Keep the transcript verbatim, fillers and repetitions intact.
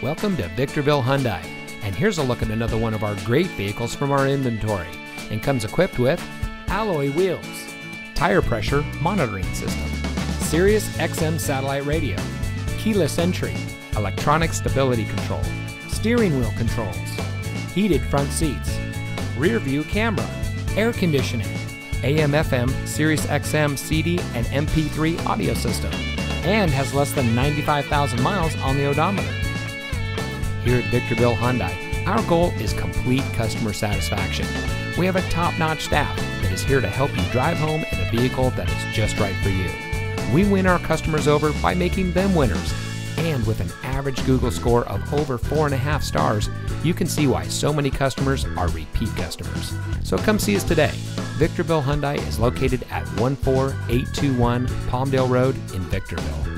Welcome to Victorville Hyundai, and here's a look at another one of our great vehicles from our inventory, and comes equipped with alloy wheels, tire pressure monitoring system, Sirius X M satellite radio, keyless entry, electronic stability control, steering wheel controls, heated front seats, rear view camera, air conditioning, A M F M, Sirius X M, C D, and M P three audio system, and has less than ninety-five thousand miles on the odometer. Here at Victorville Hyundai, our goal is complete customer satisfaction. We have a top-notch staff that is here to help you drive home in a vehicle that is just right for you. We win our customers over by making them winners, and with an average Google score of over four and a half stars, you can see why so many customers are repeat customers. So come see us today. Victorville Hyundai is located at one four eight two one Palmdale Road in Victorville.